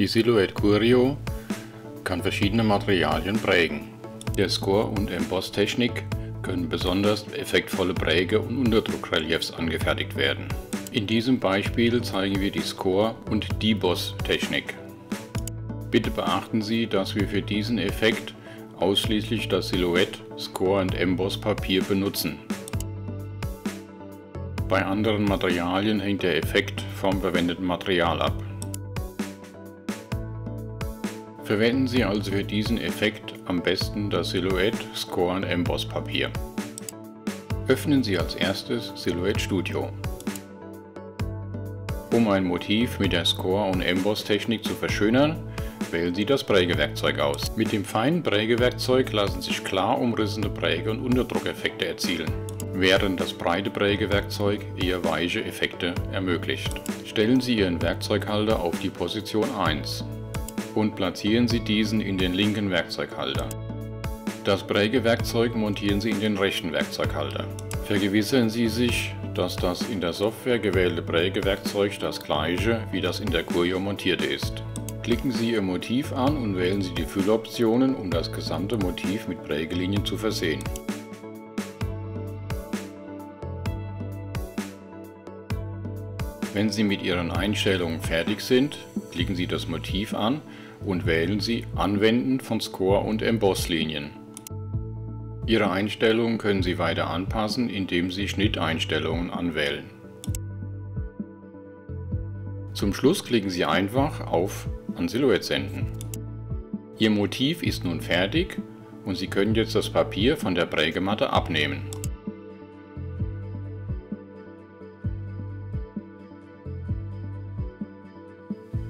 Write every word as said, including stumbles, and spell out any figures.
Die Silhouette Curio kann verschiedene Materialien prägen. Der Score- und Emboss-Technik können besonders effektvolle Präge- und Unterdruckreliefs angefertigt werden. In diesem Beispiel zeigen wir die Score- und Deboss-Technik. Bitte beachten Sie, dass wir für diesen Effekt ausschließlich das Silhouette, Score- und Emboss-Papier benutzen. Bei anderen Materialien hängt der Effekt vom verwendeten Material ab. Verwenden Sie also für diesen Effekt am besten das Silhouette, Score und Emboss Papier. Öffnen Sie als erstes Silhouette Studio. Um ein Motiv mit der Score- und Emboss-Technik zu verschönern, wählen Sie das Prägewerkzeug aus. Mit dem feinen Prägewerkzeug lassen sich klar umrissene Präge- und Unterdruckeffekte erzielen, während das breite Prägewerkzeug eher weiche Effekte ermöglicht. Stellen Sie Ihren Werkzeughalter auf die Position eins. Und platzieren Sie diesen in den linken Werkzeughalter. Das Prägewerkzeug montieren Sie in den rechten Werkzeughalter. Vergewissern Sie sich, dass das in der Software gewählte Prägewerkzeug das gleiche wie das in der Curio montierte ist. Klicken Sie Ihr Motiv an und wählen Sie die Fülloptionen, um das gesamte Motiv mit Prägelinien zu versehen. Wenn Sie mit Ihren Einstellungen fertig sind, klicken Sie das Motiv an und wählen Sie Anwenden von Score- und Embosslinien. Ihre Einstellungen können Sie weiter anpassen, indem Sie Schnitteinstellungen anwählen. Zum Schluss klicken Sie einfach auf An Silhouette senden. Ihr Motiv ist nun fertig und Sie können jetzt das Papier von der Prägematte abnehmen.